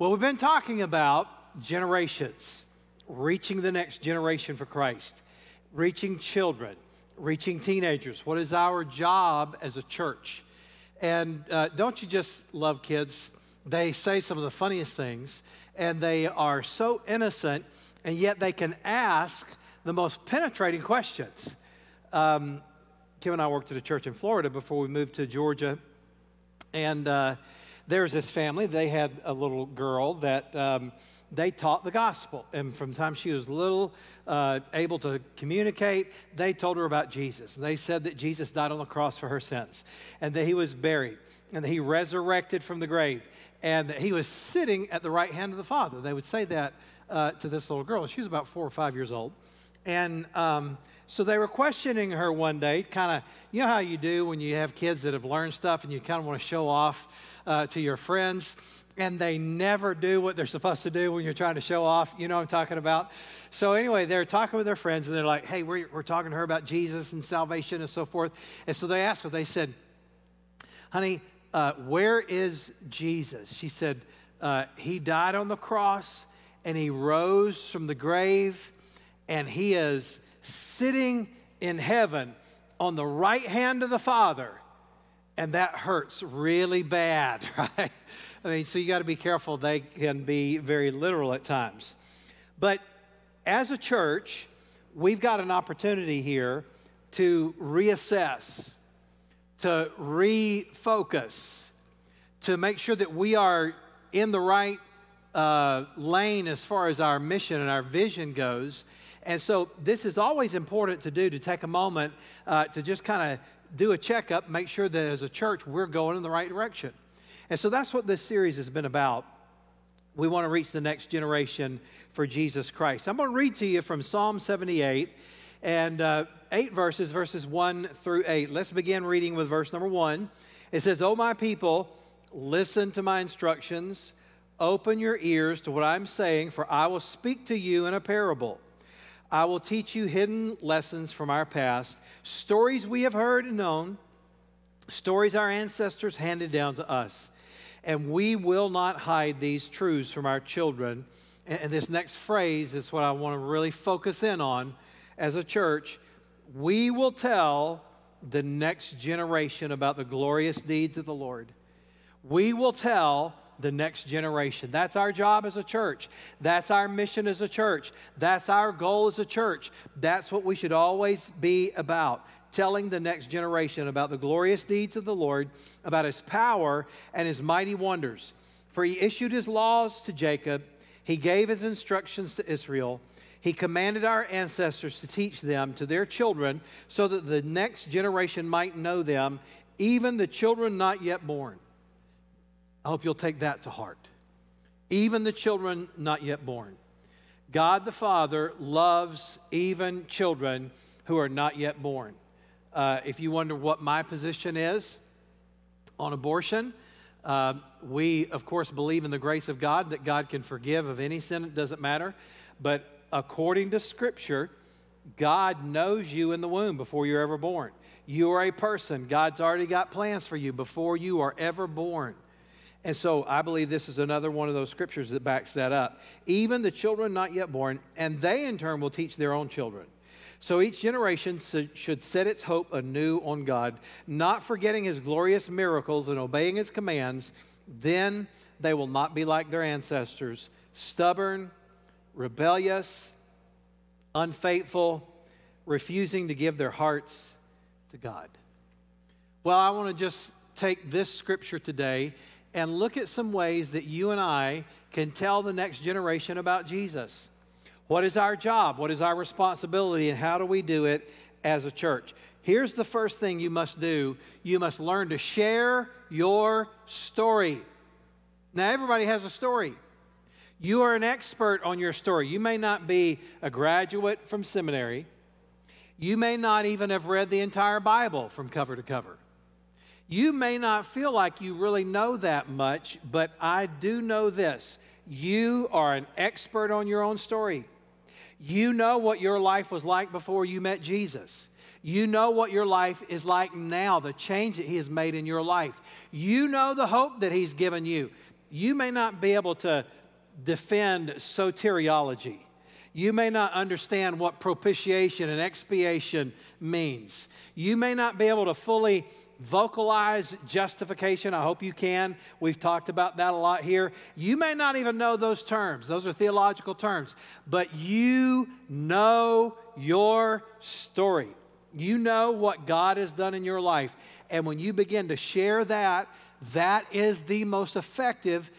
Well, we've been talking about generations, reaching the next generation for Christ, reaching children, reaching teenagers. What is our job as a church? And don't you just love kids? They say some of the funniest things, and they are so innocent, and yet they can ask the most penetrating questions. Kim and I worked at a church in Florida before we moved to Georgia, and there's this family. They had a little girl that they taught the gospel. And from the time she was little, able to communicate, they told her about Jesus. And they said that Jesus died on the cross for her sins, and that he was buried, and that he resurrected from the grave, and that he was sitting at the right hand of the Father. They would say that to this little girl. She was about 4 or 5 years old. And so they were questioning her one day, kind of, you know how you do when you have kids that have learned stuff and you kind of want to show off to your friends, and they never do what they're supposed to do when you're trying to show off. You know what I'm talking about? So anyway, they're talking with their friends, and they're like, hey, we're talking to her about Jesus and salvation and so forth. And so they asked her, they said, honey, where is Jesus? She said, he died on the cross, and he rose from the grave, and he is sitting in heaven on the right hand of the Father. And that hurts really bad, right? I mean, so you got to be careful. They can be very literal at times. But as a church, we've got an opportunity here to reassess, to refocus, to make sure that we are in the right lane as far as our mission and our vision goes. And so this is always important to do, to take a moment to just kind of do a checkup, make sure that as a church we're going in the right direction. And so that's what this series has been about. We want to reach the next generation for Jesus Christ. I'm going to read to you from Psalm 78 and 8 verses, verses 1 through 8. Let's begin reading with verse number 1. It says, "O my people, listen to my instructions. Open your ears to what I'm saying, for I will speak to you in a parable. I will teach you hidden lessons from our past, stories we have heard and known, stories our ancestors handed down to us. And we will not hide these truths from our children." And this next phrase is what I want to really focus in on as a church. We will tell the next generation about the glorious deeds of the Lord. We will tell the next generation. That's our job as a church. That's our mission as a church. That's our goal as a church. That's what we should always be about, telling the next generation about the glorious deeds of the Lord, about his power and his mighty wonders. For he issued his laws to Jacob. He gave his instructions to Israel. He commanded our ancestors to teach them to their children so that the next generation might know them, even the children not yet born. I hope you'll take that to heart. Even the children not yet born. God the Father loves even children who are not yet born. If you wonder what my position is on abortion, we, of course, believe in the grace of God, that God can forgive of any sin. It doesn't matter. But according to Scripture, God knows you in the womb before you're ever born. You are a person. God's already got plans for you before you are ever born. And so I believe this is another one of those scriptures that backs that up. Even the children not yet born, and they in turn will teach their own children. So each generation should set its hope anew on God, not forgetting his glorious miracles and obeying his commands. Then they will not be like their ancestors, stubborn, rebellious, unfaithful, refusing to give their hearts to God. Well, I want to just take this scripture today and look at some ways that you and I can tell the next generation about Jesus. What is our job? What is our responsibility? And how do we do it as a church? Here's the first thing you must do. You must learn to share your story. Now, everybody has a story. You are an expert on your story. You may not be a graduate from seminary. You may not even have read the entire Bible from cover to cover. You may not feel like you really know that much, but I do know this. You are an expert on your own story. You know what your life was like before you met Jesus. You know what your life is like now, the change that he has made in your life. You know the hope that he's given you. you may not be able to defend soteriology. You may not understand what propitiation and expiation means. You may not be able to fully vocalize justification. I hope you can. We've talked about that a lot here. You may not even know those terms. Those are theological terms. But you know your story. You know what God has done in your life. And when you begin to share that, that is the most effective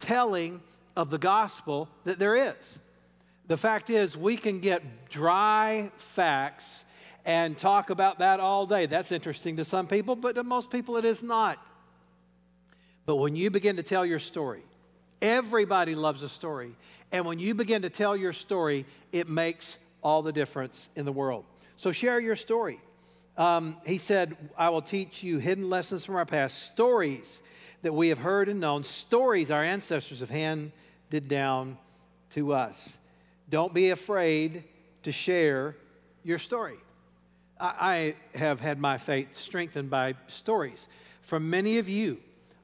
telling of the gospel that there is. The fact is, we can get dry facts and talk about that all day. That's interesting to some people, but to most people it is not. But when you begin to tell your story, everybody loves a story. And when you begin to tell your story, it makes all the difference in the world. So share your story. He said, I will teach you hidden lessons from our past, stories that we have heard and known, stories our ancestors have handed down to us. Don't be afraid to share your story. I have had my faith strengthened by stories. From many of you,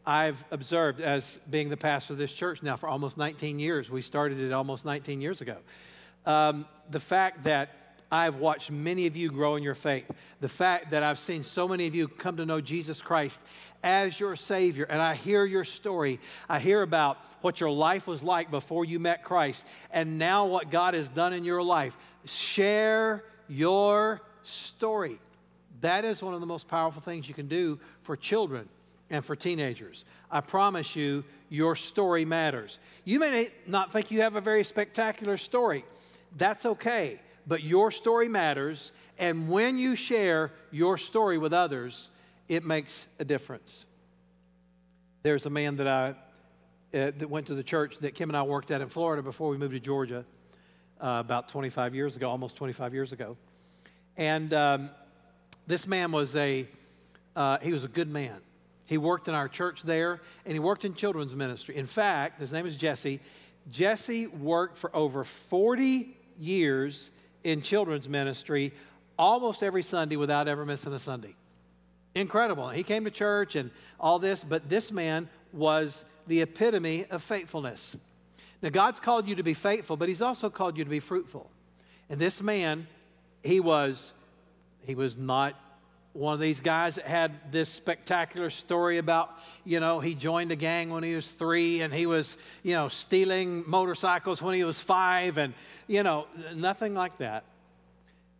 I've observed as being the pastor of this church now for almost 19 years. We started it almost 19 years ago. The fact that I've watched many of you grow in your faith. The fact that I've seen so many of you come to know Jesus Christ as your Savior, and I hear your story. I hear about what your life was like before you met Christ, and now what God has done in your life. Share your story. That is one of the most powerful things you can do for children and for teenagers. I promise you, your story matters. You may not think you have a very spectacular story. That's okay, but your story matters, and when you share your story with others, it makes a difference. There's a man that I went to the church that Kim and I worked at in Florida before we moved to Georgia about 25 years ago, almost 25 years ago. And this man was he was a good man. He worked in our church there, and he worked in children's ministry. In fact, his name is Jesse. Jesse worked for over 40 years in children's ministry almost every Sunday without ever missing a Sunday. Incredible. He came to church and all this, but this man was the epitome of faithfulness. Now, God's called you to be faithful, but he's also called you to be fruitful. And this man, he was not one of these guys that had this spectacular story about, he joined a gang when he was 3 and he was, stealing motorcycles when he was 5 and, nothing like that.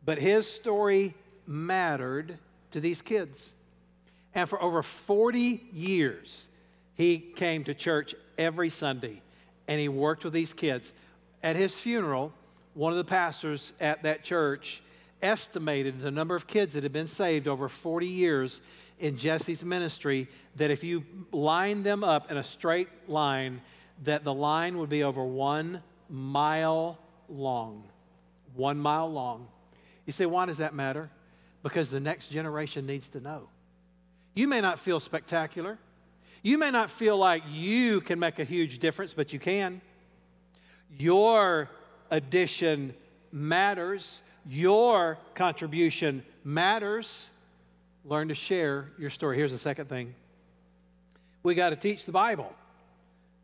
But his story mattered to these kids. And for over 40 years, he came to church every Sunday, and he worked with these kids. At his funeral, one of the pastors at that church estimated the number of kids that had been saved over 40 years in Jesse's ministry, that if you lined them up in a straight line, that the line would be over 1 mile long. 1 mile long. You say, why does that matter? Because the next generation needs to know. You may not feel spectacular. You may not feel like you can make a huge difference, but you can. Your addition matters. Your contribution matters. Learn to share your story. Here's the second thing. We got to teach the Bible.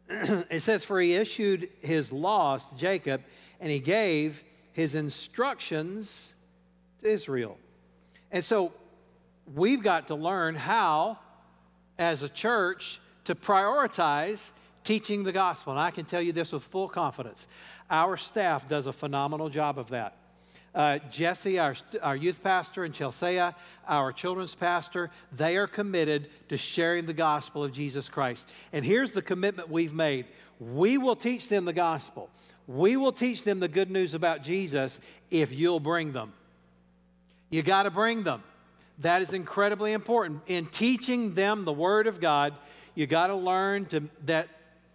It says, for he issued his laws to Jacob, and he gave his instructions to Israel. And so we've got to learn how, as a church, to prioritize teaching the gospel. And I can tell you this with full confidence. Our staff does a phenomenal job of that. Jesse, our youth pastor, and Chelsea, our children's pastor, they are committed to sharing the gospel of Jesus Christ. And here's the commitment we've made. We will teach them the gospel. We will teach them the good news about Jesus if you'll bring them. You got to bring them. That is incredibly important. In teaching them the Word of God, you got to learn that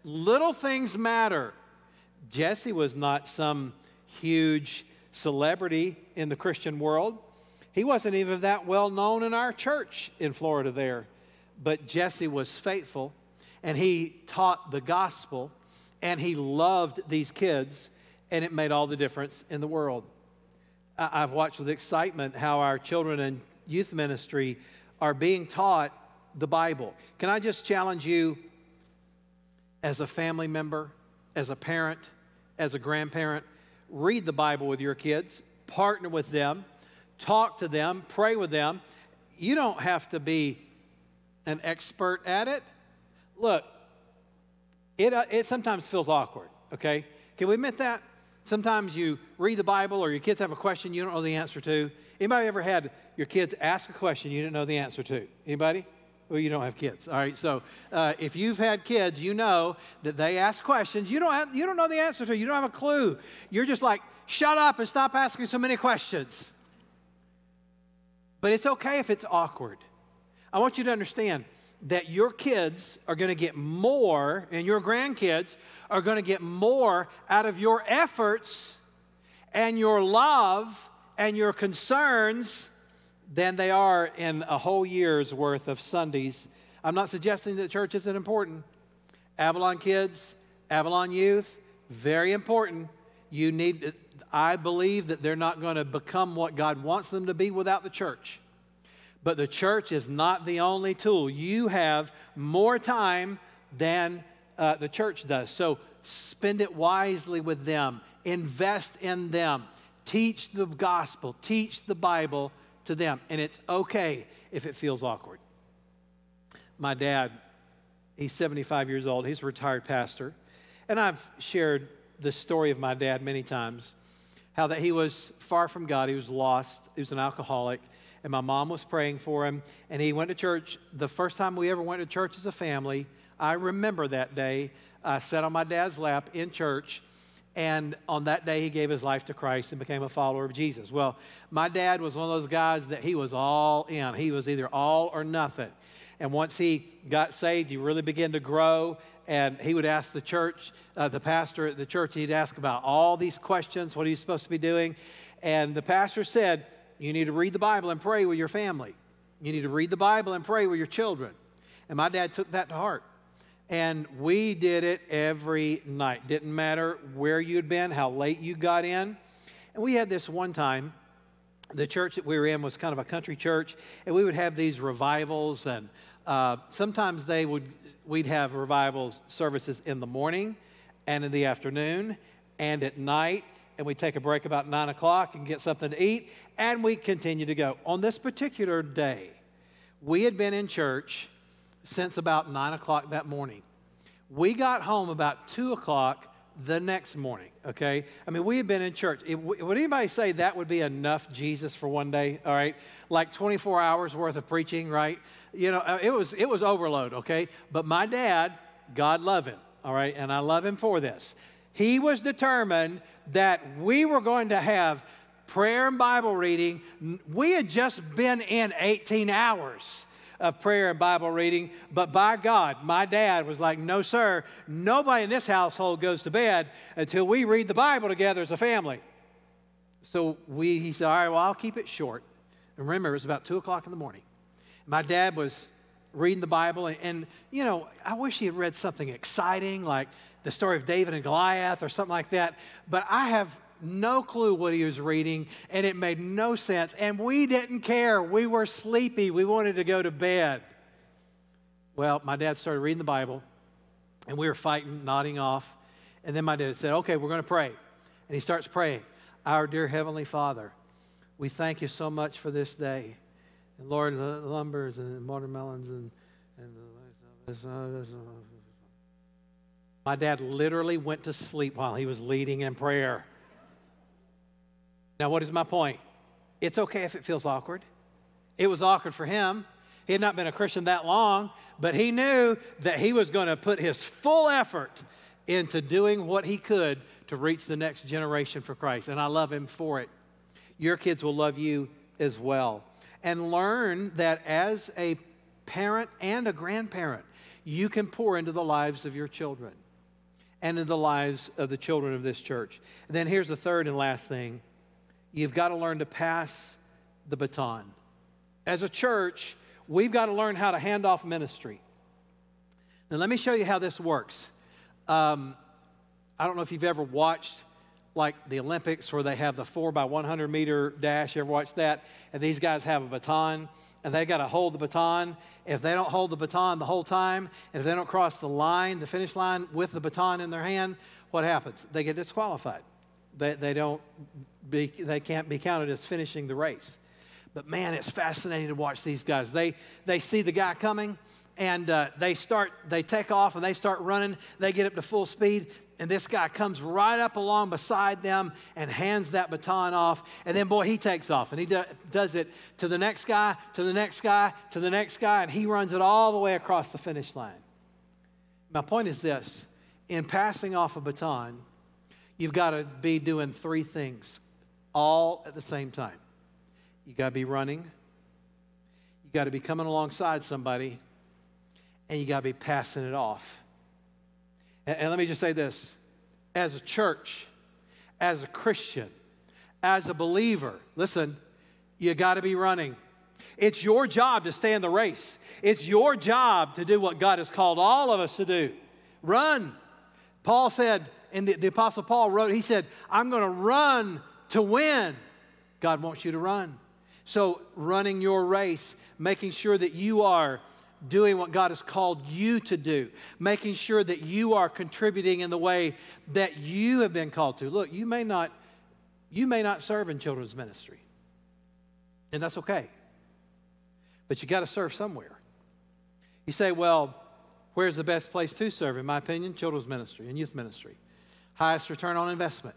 little things matter. Jesse was not some huge celebrity in the Christian world. He wasn't even that well known in our church in Florida there. But Jesse was faithful, and he taught the gospel, and he loved these kids, and it made all the difference in the world. I've watched with excitement how our children and youth ministry are being taught the Bible. Can I just challenge you as a family member, as a parent, as a grandparent. Read the Bible with your kids, partner with them, talk to them, pray with them. You don't have to be an expert at it. Look, it sometimes feels awkward, okay? Can we admit that? Sometimes you read the Bible or your kids have a question you don't know the answer to. Anybody ever had your kids ask a question you didn't know the answer to? Anybody? Well, you don't have kids, all right? So if you've had kids, you know that they ask questions you don't know the answer to. You don't have a clue. You're just like, shut up and stop asking so many questions. But it's okay if it's awkward. I want you to understand that your kids are going to get more, and your grandkids are going to get more out of your efforts and your love and your concerns than they are in a whole year's worth of Sundays. I'm not suggesting that church isn't important. Avalon Kids, Avalon Youth, very important. I believe that they're not going to become what God wants them to be without the church. But the church is not the only tool. You have more time than the church does. So spend it wisely with them. Invest in them. Teach the gospel. Teach the Bible to them. And it's okay if it feels awkward. My dad, he's 75 years old. He's a retired pastor. And I've shared the story of my dad many times, how that he was far from God. He was lost. He was an alcoholic. And my mom was praying for him, and he went to church. The first time we ever went to church as a family, I remember that day. I sat on my dad's lap in church, and on that day he gave his life to Christ and became a follower of Jesus. Well, my dad was one of those guys that he was all in. He was either all or nothing. And once he got saved, he really began to grow. And he would ask the church, the pastor at the church, he'd ask about all these questions. What are you supposed to be doing? And the pastor said, you need to read the Bible and pray with your family. You need to read the Bible and pray with your children. And my dad took that to heart. And we did it every night. Didn't matter where you'd been, how late you got in. And we had this one time. The church that we were in was kind of a country church. And we would have these revivals. And sometimes we'd have revivals services in the morning and in the afternoon and at night. And we take a break about 9 o'clock and get something to eat, and we continue to go. On this particular day, we had been in church since about 9 o'clock that morning. We got home about 2 o'clock the next morning, okay? I mean, we had been in church. Would anybody say that would be enough Jesus for one day, all right? Like 24 hours worth of preaching, right? You know, it was overload, okay? But my dad, God love him, all right? And I love him for this. He was determined that we were going to have prayer and Bible reading. We had just been in 18 hours of prayer and Bible reading, but by God, my dad was like, no, sir, nobody in this household goes to bed until we read the Bible together as a family. So he said, all right, well, I'll keep it short. And remember, it was about 2 o'clock in the morning. My dad was reading the Bible, and you know, I wish he had read something exciting like the story of David and Goliath or something like that. But I have no clue what he was reading, and it made no sense. And we didn't care. We were sleepy. We wanted to go to bed. Well, my dad started reading the Bible, and we were fighting, nodding off. And then my dad said, okay, we're going to pray. And he starts praying. Our dear Heavenly Father, we thank you so much for this day. And Lord, lumbers and watermelons and my dad literally went to sleep while he was leading in prayer. Now, what is my point? It's okay if it feels awkward. It was awkward for him. He had not been a Christian that long, but he knew that he was going to put his full effort into doing what he could to reach the next generation for Christ, and I love him for it. Your kids will love you as well. And learn that as a parent and a grandparent, you can pour into the lives of your children and in the lives of the children of this church. And then here's the third and last thing. You've got to learn to pass the baton. As a church, we've got to learn how to hand off ministry. Now, let me show you how this works. I don't know if you've ever watched like the Olympics where they have the 4x100 meter dash. You ever watched that? And these guys have a baton. and they got to hold the baton. If they don't hold the baton the whole time, and if they don't cross the line, the finish line with the baton in their hand, what happens? They get disqualified. They can't be counted as finishing the race. But man, it's fascinating to watch these guys. They see the guy coming, and they take off and they start running. They get up to full speed, and this guy comes right up along beside them and hands that baton off. And then, boy, he takes off, and he does it to the next guy, to the next guy, to the next guy, and he runs it all the way across the finish line. My point is this. In passing off a baton, you've got to be doing three things all at the same time. You got to be running, you got to be coming alongside somebody, and you got to be passing it off. And let me just say this. As a church, as a Christian, as a believer, listen, you got to be running. It's your job to stay in the race. It's your job to do what God has called all of us to do. Run. Paul said, and the Apostle Paul wrote, he said, I'm going to run to win. God wants you to run. So running your race, making sure that you are doing what God has called you to do, making sure that you are contributing in the way that you have been called to. Look, you may not serve in children's ministry, and that's okay. But you got to serve somewhere. You say, well, where's the best place to serve? In my opinion, children's ministry and youth ministry. Highest return on investment.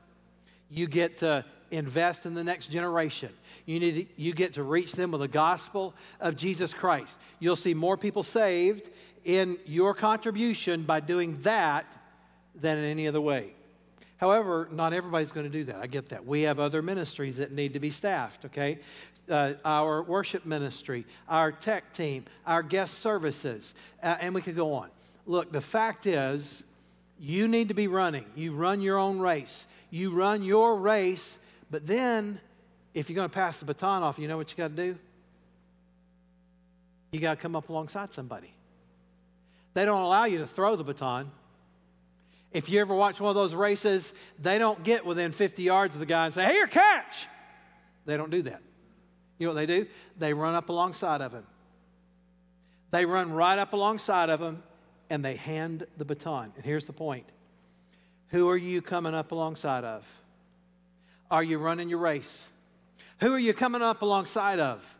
You get to invest in the next generation. You get to reach them with the gospel of Jesus Christ. You'll see more people saved in your contribution by doing that than in any other way. However, not everybody's going to do that. I get that. We have other ministries that need to be staffed, okay? Our worship ministry, our tech team, our guest services, and we could go on. Look, the fact is, you need to be running. You run your own race. You run your race, but then if you're going to pass the baton off, you know what you got to do? You got to come up alongside somebody. They don't allow you to throw the baton. If you ever watch one of those races, they don't get within 50 yards of the guy and say, "Here, catch!" They don't do that. You know what they do? They run up alongside of him. They run right up alongside of him, and they hand the baton. And here's the point. Who are you coming up alongside of? Are you running your race? Who are you coming up alongside of?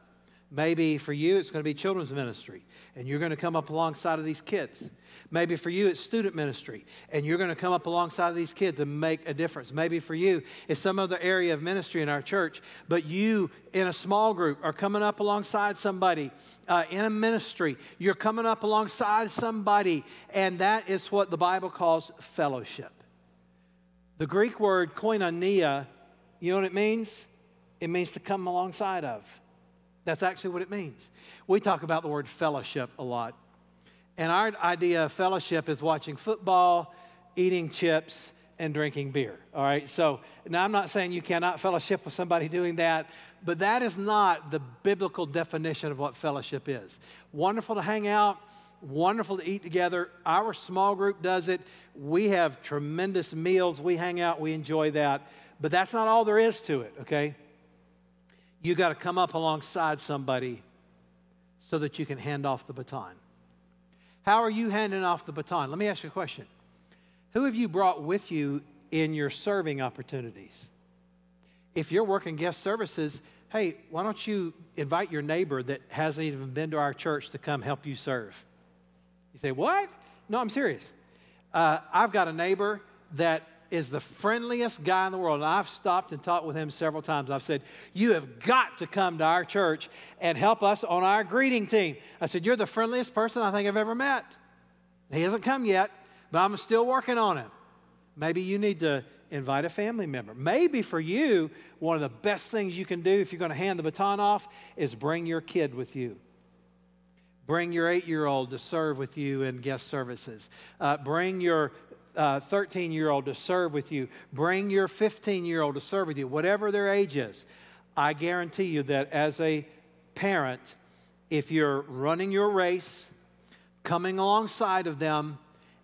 Maybe for you, it's going to be children's ministry, and you're going to come up alongside of these kids. Maybe for you, it's student ministry, and you're going to come up alongside of these kids and make a difference. Maybe for you, it's some other area of ministry in our church, but you in a small group are coming up alongside somebody in a ministry. You're coming up alongside somebody, and that is what the Bible calls fellowship. The Greek word koinonia, you know what it means? It means to come alongside of. That's actually what it means. We talk about the word fellowship a lot. And our idea of fellowship is watching football, eating chips, and drinking beer. All right? So now I'm not saying you cannot fellowship with somebody doing that, but that is not the biblical definition of what fellowship is. Wonderful to hang out. Wonderful to eat together. Our small group does it. We have tremendous meals. We hang out. We enjoy that. But that's not all there is to it, okay? You got to come up alongside somebody so that you can hand off the baton. How are you handing off the baton? Let me ask you a question. Who have you brought with you in your serving opportunities? If you're working guest services, hey, why don't you invite your neighbor that hasn't even been to our church to come help you serve? You say, what? No, I'm serious. I've got a neighbor that is the friendliest guy in the world, and I've stopped and talked with him several times. I've said, you have got to come to our church and help us on our greeting team. I said, you're the friendliest person I think I've ever met. He hasn't come yet, but I'm still working on him. Maybe you need to invite a family member. Maybe for you, one of the best things you can do if you're going to hand the baton off is bring your kid with you. Bring your 8-year-old to serve with you in guest services. Bring your 13-year-old to serve with you. Bring your 15-year-old to serve with you, whatever their age is. I guarantee you that as a parent, if you're running your race, coming alongside of them,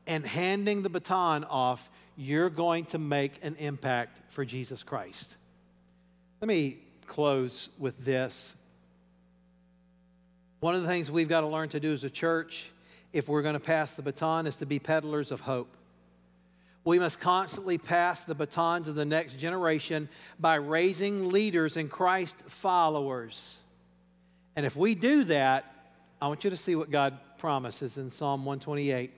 and handing the baton off, you're going to make an impact for Jesus Christ. Let me close with this. One of the things we've got to learn to do as a church, if we're going to pass the baton, is to be peddlers of hope. We must constantly pass the baton to the next generation by raising leaders and Christ followers. And if we do that, I want you to see what God promises in Psalm 128.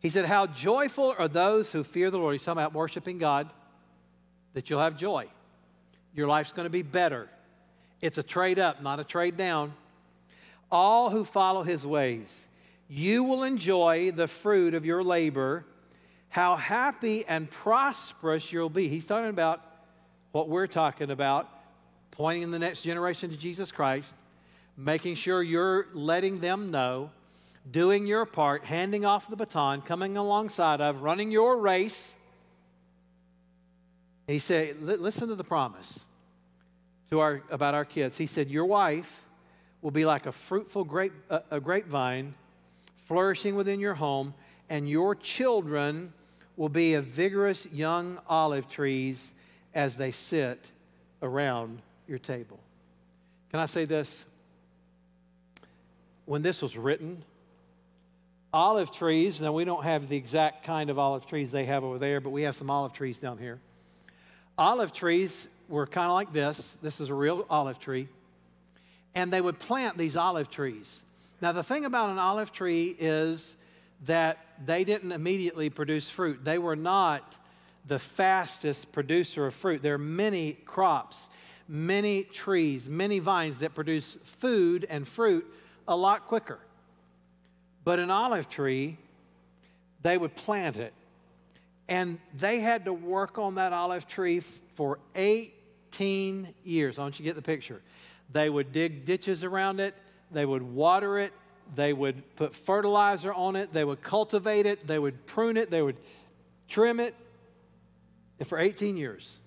He said, how joyful are those who fear the Lord. He's talking about worshiping God, that you'll have joy. Your life's going to be better. It's a trade up, not a trade down. All who follow his ways, you will enjoy the fruit of your labor. How happy and prosperous you'll be. He's talking about what we're talking about, pointing the next generation to Jesus Christ, making sure you're letting them know, doing your part, handing off the baton, coming alongside of, running your race. And he said, listen to the promise to about our kids. He said, your wife will be like a fruitful grapevine flourishing within your home, and your children will be a vigorous young olive trees as they sit around your table. Can I say this? When this was written, olive trees, now we don't have the exact kind of olive trees they have over there, but we have some olive trees down here. Olive trees were kind of like this. This is a real olive tree. And they would plant these olive trees. Now, the thing about an olive tree is that they didn't immediately produce fruit. They were not the fastest producer of fruit. There are many crops, many trees, many vines that produce food and fruit a lot quicker. But an olive tree, they would plant it. And they had to work on that olive tree for 18 years. I want you to get the picture. They would dig ditches around it. They would water it. They would put fertilizer on it. They would cultivate it. They would prune it. They would trim it. And for 18 years.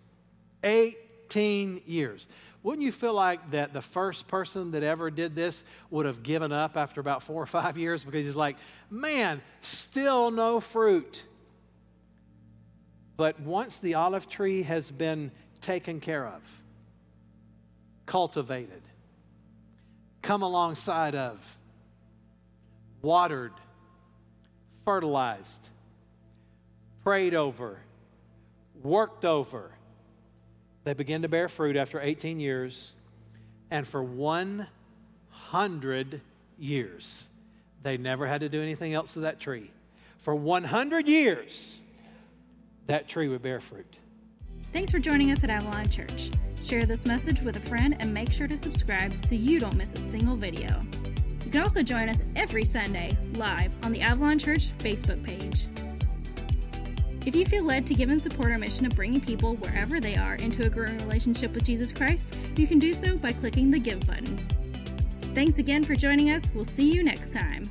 18 years. Wouldn't you feel like that the first person that ever did this would have given up after about 4 or 5 years? Because he's like, man, still no fruit. But once the olive tree has been taken care of, cultivated, come alongside of, watered, fertilized, prayed over, worked over, they begin to bear fruit after 18 years, and for 100 years, they never had to do anything else to that tree. For 100 years, that tree would bear fruit. Thanks for joining us at Avalon Church. Share this message with a friend and make sure to subscribe so you don't miss a single video. You can also join us every Sunday live on the Avalon Church Facebook page. If you feel led to give and support our mission of bringing people wherever they are into a growing relationship with Jesus Christ, you can do so by clicking the Give button. Thanks again for joining us. We'll see you next time.